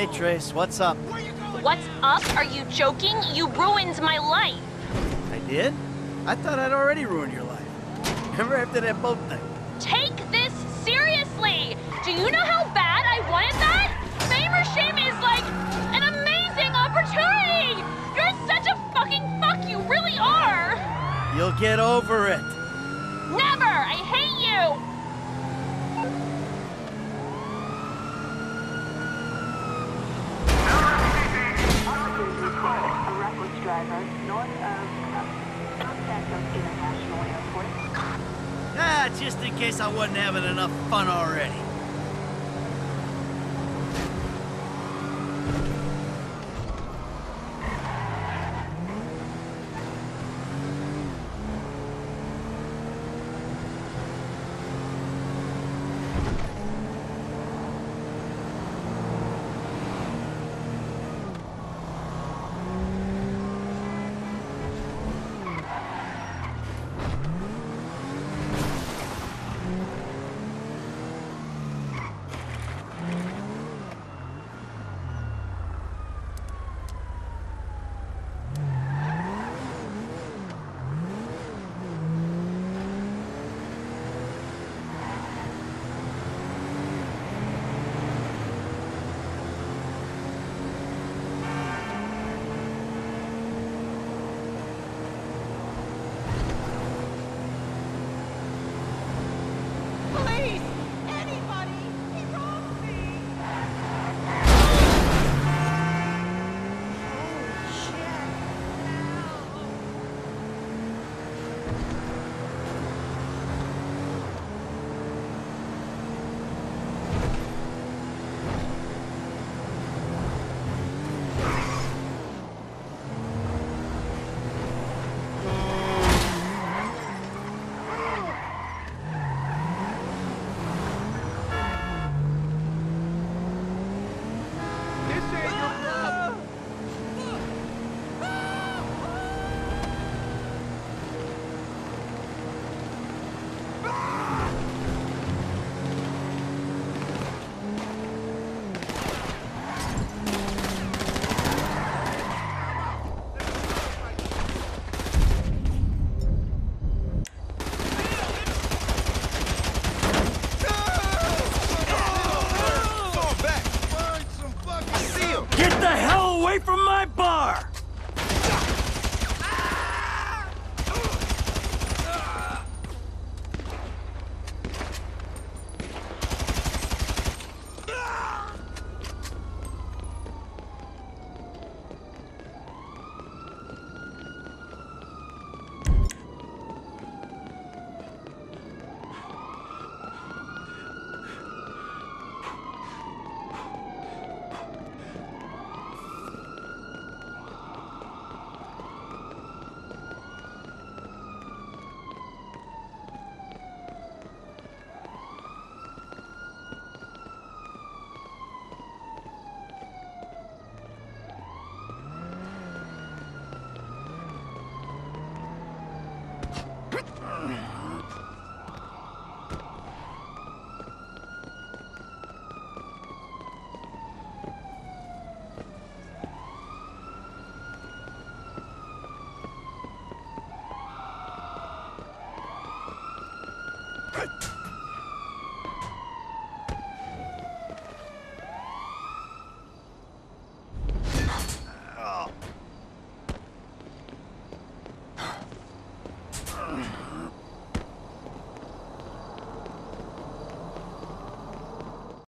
Hey, Trace, what's up? What's up? Are you joking? You ruined my life. I did? I thought I'd already ruined your life. Remember after that boat thing? Take this seriously! Do you know how bad I wanted that? Fame or shame is like an amazing opportunity! You're such a fucking fuck, you really are! You'll get over it. Never! I hate you! Driver, north of South Santos International Airport. Ah, just in case I wasn't having enough fun already.